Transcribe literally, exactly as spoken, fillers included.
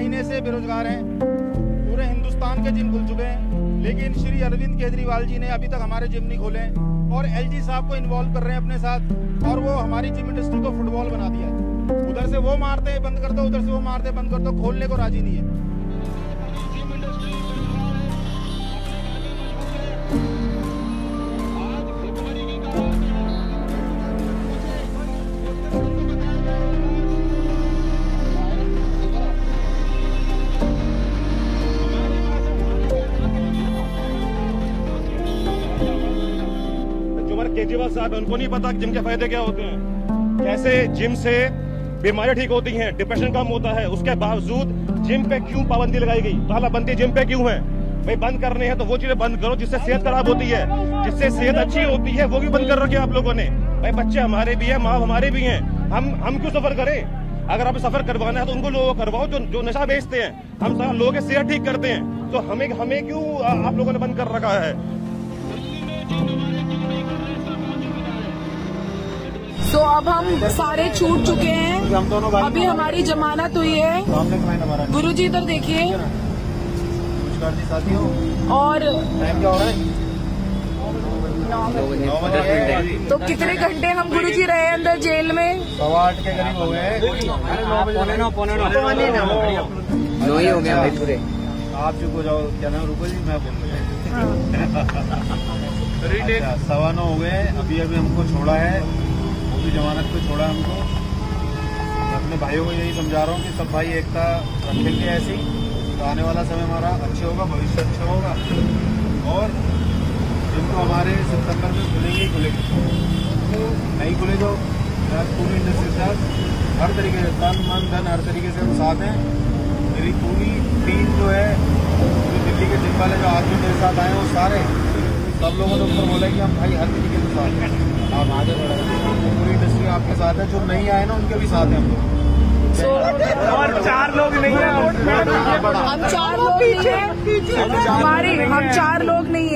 महीने से बेरोजगार हैं, पूरे हिंदुस्तान के जिम खुल चुके हैं, लेकिन श्री अरविंद केजरीवाल जी ने अभी तक हमारे जिम नहीं खोले और एलजी साहब को इन्वॉल्व कर रहे हैं अपने साथ, और वो हमारी जिम इंडस्ट्री को फुटबॉल बना दिया है। उधर से वो मारते हैं, बंद कर दो, उधर से वो मारते हैं, बंद कर दो, खोलने को राजी नहीं है। केजरीवाल साहब उनको नहीं पता जिम के फायदे क्या होते हैं, कैसे जिम से बीमारियां ठीक होती हैं, डिप्रेशन कम होता है, उसके बावजूद जिम पे क्यों पाबंदी लगाई गई? तालाबंदी जिम पे क्यों है भाई? बंद करने हैं तो वो चीजें बंद करो जिससे सेहत खराब होती है, जिससे सेहत अच्छी होती है वो भी बंद कर रखे आप लोगों ने। भाई बच्चे हमारे भी है, माँ हमारे भी है, हम हम क्यों सफर करें? अगर आप सफर करवाना है तो उनको लोगों को करवाओ जो जो नशा बेचते हैं, हम लोगों की सेहत ठीक करते हैं, तो हमें हमें क्यों आप लोगों ने बंद कर रखा है? तो अब हम सारे छूट चुके हैं, अभी हमारी जमानत हुई है। गुरुजी इधर देखिए, और तो कितने घंटे हम गुरुजी रहे अंदर जेल में? सवा आठ के करीब हो गए। आप चुप हो जाओ, क्या नाम? रुको जी, मैं सवा नौ हो गए, अभी अभी हमको छोड़ा है, जमानत पे छोड़ा हमको। अपने भाइयों को यही समझा रहा हूँ कि सब भाई एकता रखेंगे ऐसी तो आने वाला समय हमारा अच्छे होगा, भविष्य अच्छा होगा, और जिनको हमारे सितंबर में खुलेंगे ही खुलेंगे, तो नहीं खुले तो पूरी इंडस्ट्री के साथ हर तरीके से तन मन धन हर तरीके से हम साथ हैं। मेरी पूरी टीम जो है, पूरी दिल्ली के जिम वाले जो आदमी मेरे साथ आए हैं वो सारे सब लोगों ने ऊपर बोला कि हम भाई हर तरीके से साथ हैं, आप आगे बढ़ेंगे, आपके साथ है, जो नहीं आए ना उनके भी साथ हैं हम लोग। और चार लोग नहीं हैं, हम चार लोग नहीं हैं, हमारे हम चार लोग नहीं